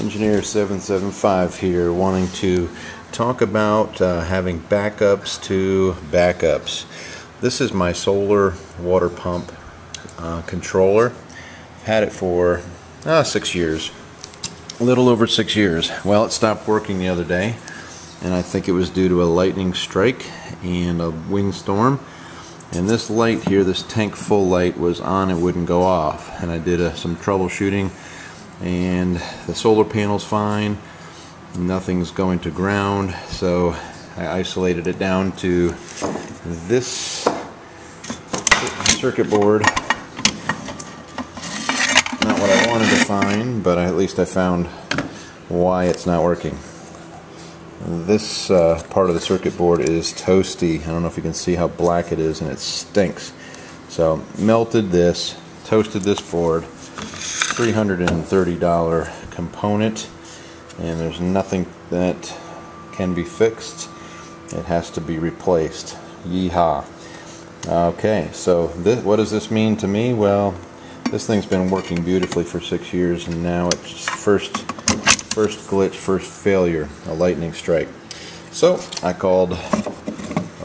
Engineer 775 here, wanting to talk about having backups to backups. This is my solar water pump controller. I've had it for 6 years, a little over 6 years. Well, it stopped working the other day, and I think it was due to a lightning strike and a windstorm. And this light here, this tank full light, was on. It wouldn't go off, and I did some troubleshooting. And the solar panel's fine, nothing's going to ground, so I isolated it down to this circuit board. Not what I wanted to find, but at least I found why it's not working. This part of the circuit board is toasty. I don't know if you can see how black it is, and it stinks. So melted this, toasted this board, $330 component, and there's nothing that can be fixed. It has to be replaced. Yeehaw. Okay, so what does this mean to me? Well, this thing's been working beautifully for 6 years, and now it's first glitch, first failure, a lightning strike. So I called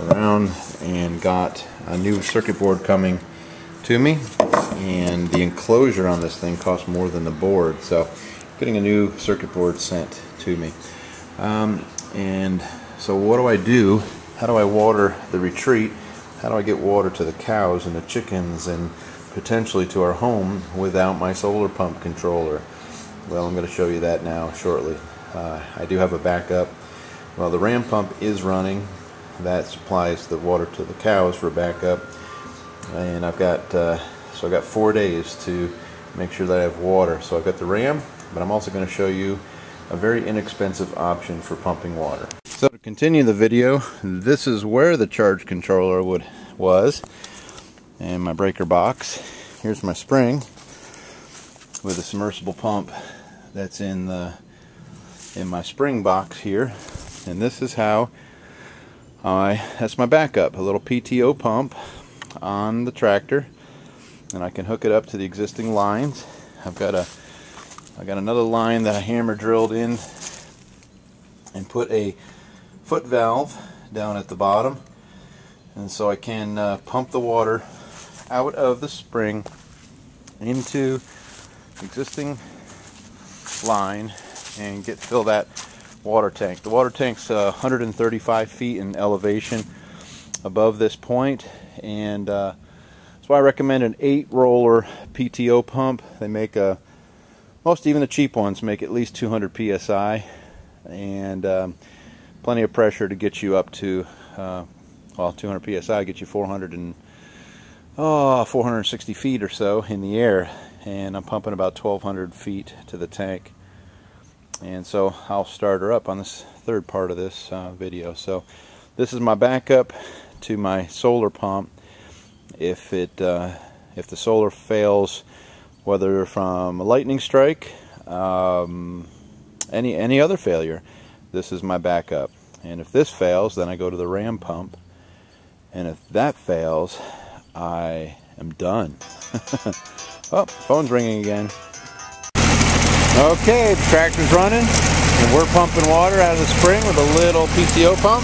around and got a new circuit board coming to me, and the enclosure on this thing costs more than the board, so getting a new circuit board sent to me. And so what do I do? How do I water the retreat? How do I get water to the cows and the chickens and potentially to our home without my solar pump controller? Well, I'm going to show you that now shortly. I do have a backup. Well, the RAM pump is running. That supplies the water to the cows for backup. And I've got so I've got 4 days to make sure that I have water. So I've got the RAM, but I'm also going to show you a very inexpensive option for pumping water. So to continue the video, this is where the charge controller was, and my breaker box. Here's my spring with a submersible pump that's in my spring box here, and this is how that's my backup, a little PTO pump on the tractor. And I can hook it up to the existing lines. I got another line that I hammer drilled in and put a foot valve down at the bottom, and so I can pump the water out of the spring into the existing line and fill that water tank. The water tank's 135 feet in elevation above this point, and so I recommend an 8-roller PTO pump. They make even the cheap ones make at least 200 psi, and plenty of pressure to get you up to 200 psi get you 460 feet or so in the air, and I'm pumping about 1,200 feet to the tank. And so I'll start her up on this third part of this video. So this is my backup to my solar pump. If the solar fails, whether from a lightning strike, any other failure, this is my backup. And if this fails, then I go to the RAM pump. And if that fails, I am done. Oh, phone's ringing again. Okay, the tractor's running, and we're pumping water out of the spring with a little PTO pump.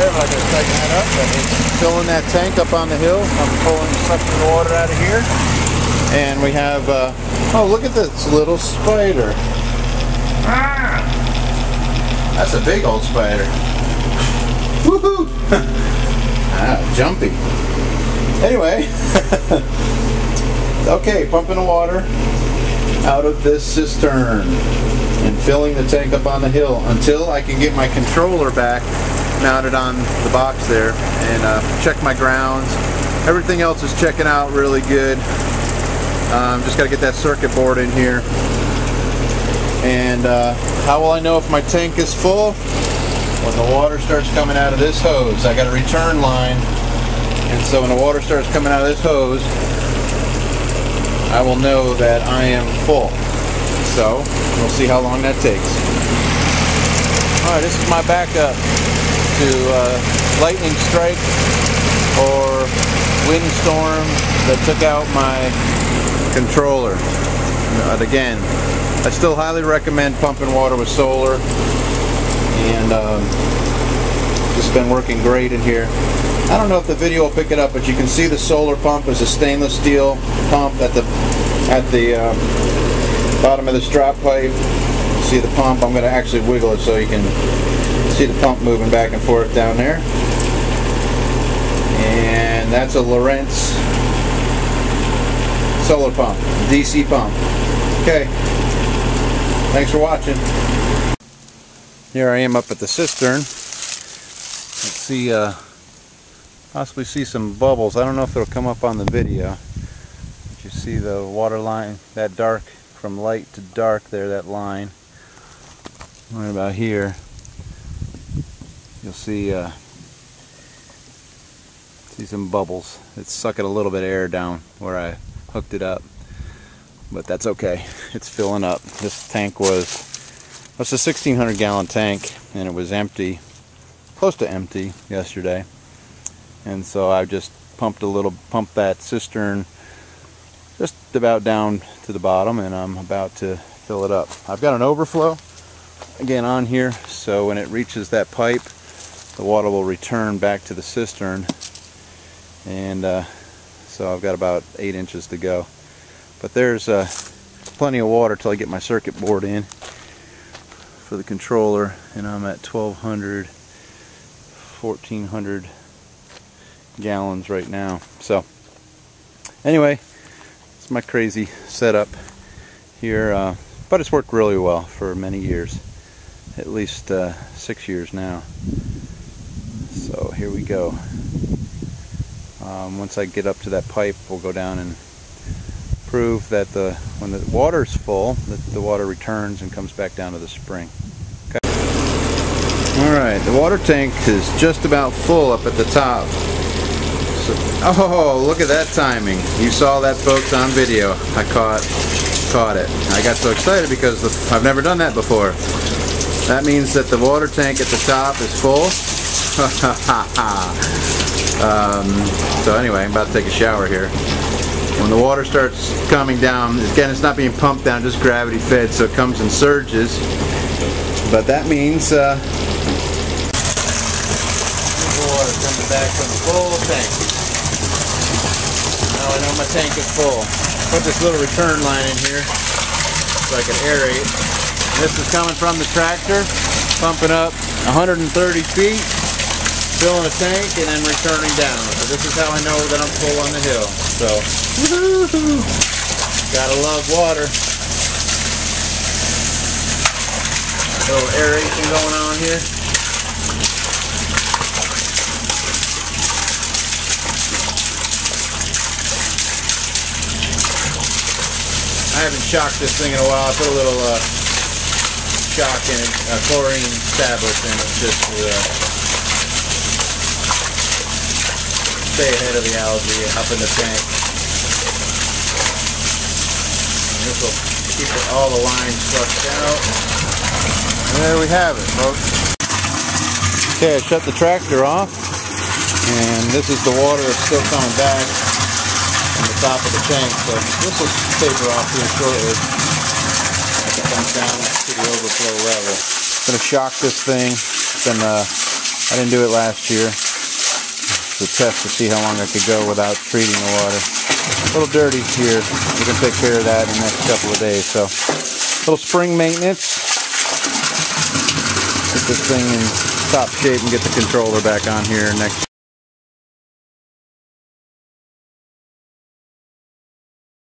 I gotta tighten that up, but it's filling that tank up on the hill. I'm sucking the water out of here. And we have, oh, look at this little spider. Ah! That's a big old spider. Woohoo! Jumpy. Anyway, okay, pumping the water out of this cistern and filling the tank up on the hill until I can get my controller back mounted on the box there, and check my grounds. Everything else is checking out really good. Just got to get that circuit board in here. And how will I know if my tank is full? When the water starts coming out of this hose. I got a return line, and so when the water starts coming out of this hose, I will know that I am full. So we'll see how long that takes. All right, this is my backup to lightning strike or windstorm that took out my controller. But again, I still highly recommend pumping water with solar, and it's been working great in here. I don't know if the video will pick it up, but you can see the solar pump is a stainless steel pump at the bottom of this drop pipe. See the pump? I'm going to actually wiggle it so you can see the pump moving back and forth down there. And that's a Lorentz solar pump, DC pump. Okay, thanks for watching. Here I am up at the cistern. Let's see, possibly see some bubbles. I don't know if it'll come up on the video. But you see the water line, that dark, from light to dark there, that line. Right about here, you'll see some bubbles. It's sucking a little bit of air down where I hooked it up, but that's okay. It's filling up. This tank was, it's a 1,600 gallon tank, and it was empty, close to empty yesterday. And so I just pumped that cistern just about down to the bottom, and I'm about to fill it up. I've got an overflow again on here, so when it reaches that pipe, the water will return back to the cistern. And so I've got about 8 inches to go, but there's plenty of water till I get my circuit board in for the controller, and I'm at 1,200, 1,400 gallons right now. So anyway, it's my crazy setup here, but it's worked really well for many years, at least 6 years now. So here we go. Once I get up to that pipe, we'll go down and prove that when the water's full, that the water returns and comes back down to the spring. Okay. All right, the water tank is just about full up at the top. So, oh, look at that timing! You saw that, folks, on video. I caught it. I got so excited because I've never done that before. That means that the water tank at the top is full. So anyway, I'm about to take a shower here. When the water starts coming down, again, it's not being pumped down, just gravity fed, so it comes in surges. But that means the water comes back from the full tank. Now I know my tank is full. Put this little return line in here so I can aerate. This is coming from the tractor, pumping up 130 feet. Filling a tank and then returning down. So this is how I know that I'm full on the hill. So, woo-hoo-hoo. Gotta love water. A little aeration going on here. I haven't shocked this thing in a while. I put a little shock in it, chlorine tablet in it, just to stay ahead of the algae up in the tank. And this will keep all the lines flushed out. And there we have it, folks. Okay, I shut the tractor off, and this is the water that's still coming back from the top of the tank. So this will taper off here shortly. It comes down to the overflow level. I'm gonna shock this thing. It's been, I didn't do it last year. To test to see how long I could go without treating the water. A little dirty here. We can take care of that in the next couple of days. So, a little spring maintenance. Get this thing in top shape and get the controller back on here next.